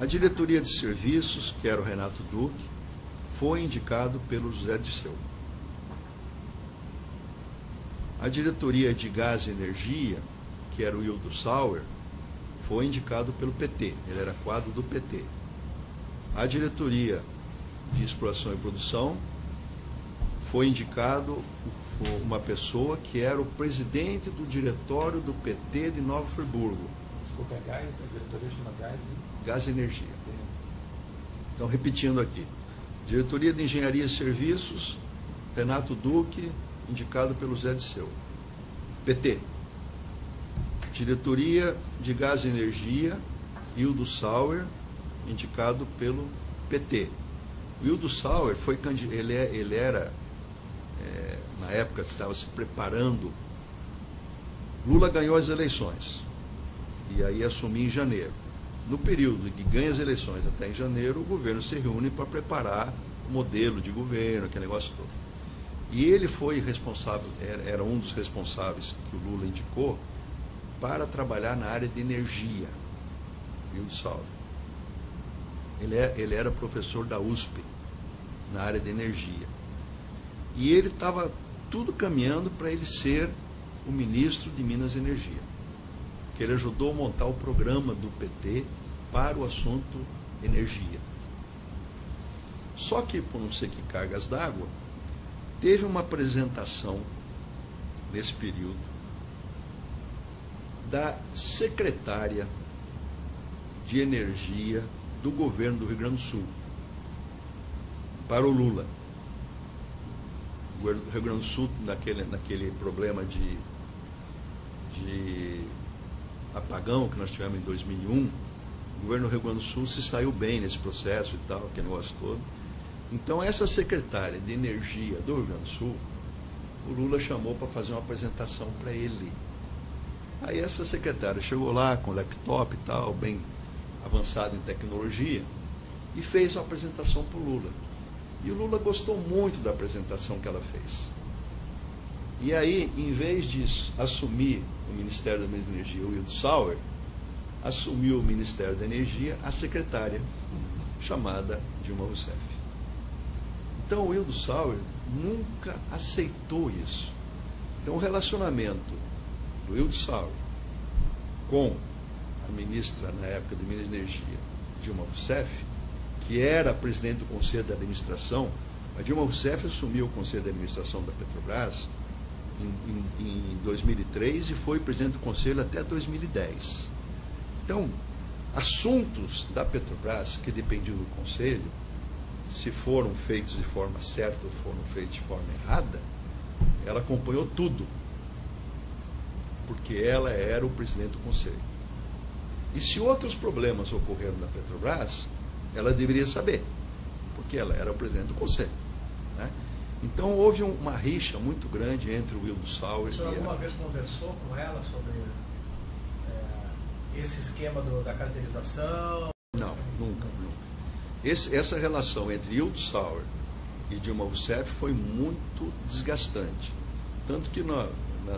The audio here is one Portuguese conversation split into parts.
A diretoria de serviços, que era o Renato Duque, foi indicado pelo José de Seu. A diretoria de gás e energia, que era o Ildo Sauer, foi indicado pelo PT, ele era quadro do PT. A diretoria de exploração e produção foi indicado uma pessoa que era o presidente do diretório do PT de Nova Friburgo. Desculpa, é gás, a diretoria chama gás e... Gás e energia. Então, repetindo aqui. Diretoria de Engenharia e Serviços, Renato Duque, indicado pelo Zé de Seu, PT. Diretoria de Gás e Energia, Ildo Sauer, indicado pelo PT. O Ildo Sauer foi, ele era, na época que estava se preparando, Lula ganhou as eleições e aí assumiu em janeiro. No período que ganha as eleições até em janeiro, o governo se reúne para preparar o modelo de governo, aquele negócio todo. E ele foi responsável, era um dos responsáveis que o Lula indicou para trabalhar na área de energia. Ildo Sauer. Ele era professor da USP na área de energia. E ele estava tudo caminhando para ele ser o ministro de Minas e Energia, que ele ajudou a montar o programa do PT para o assunto energia. Só que, por não sei que cargas d'água, teve uma apresentação nesse período da secretária de energia do governo do Rio Grande do Sul para o Lula. O Rio Grande do Sul, naquele problema de apagão que nós tivemos em 2001, o governo do Rio Grande do Sul se saiu bem nesse processo e tal, aquele negócio todo. Então, essa secretária de energia do Rio Grande do Sul, o Lula chamou para fazer uma apresentação para ele. Aí essa secretária chegou lá com laptop e tal, bem avançado em tecnologia, e fez uma apresentação para o Lula. E o Lula gostou muito da apresentação que ela fez. E aí, em vez de assumir o Ministério da Minas e Energia, o Ildo Sauer, assumiu o Ministério da Energia a secretária, chamada Dilma Rousseff. Então, o Ildo Sauer nunca aceitou isso. Então, o relacionamento do Ildo Sauer com a ministra, na época, de Minas e Energia, Dilma Rousseff, que era presidente do Conselho de Administração. A Dilma Rousseff assumiu o Conselho de Administração da Petrobras em 2003 e foi presidente do Conselho até 2010. Então, assuntos da Petrobras que dependiam do Conselho, se foram feitos de forma certa ou foram feitos de forma errada, ela acompanhou tudo, porque ela era o presidente do Conselho. E se outros problemas ocorreram na Petrobras, ela deveria saber, porque ela era o presidente do Conselho, né? Então, houve uma rixa muito grande entre o Ildo Sauer e... O senhor alguma vez conversou com ela sobre esse esquema da caracterização? Não, nunca. Essa relação entre Ildo Sauer e Dilma Rousseff foi muito desgastante. Tanto que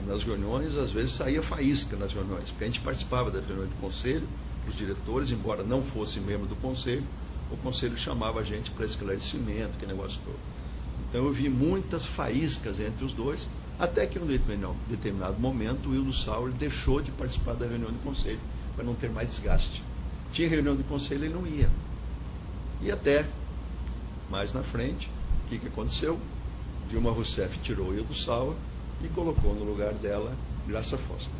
nas reuniões, às vezes, saía faísca nas reuniões, porque a gente participava das reuniões do Conselho, os diretores, embora não fosse membro do Conselho, o Conselho chamava a gente para esclarecimento, que negócio todo. Então eu vi muitas faíscas entre os dois, até que em um determinado momento o Ildo Sauer deixou de participar da reunião do Conselho, para não ter mais desgaste. Tinha reunião do Conselho, ele não ia. E até mais na frente, o que aconteceu? Dilma Rousseff tirou o Ildo Sauer e colocou no lugar dele, Graça Foster.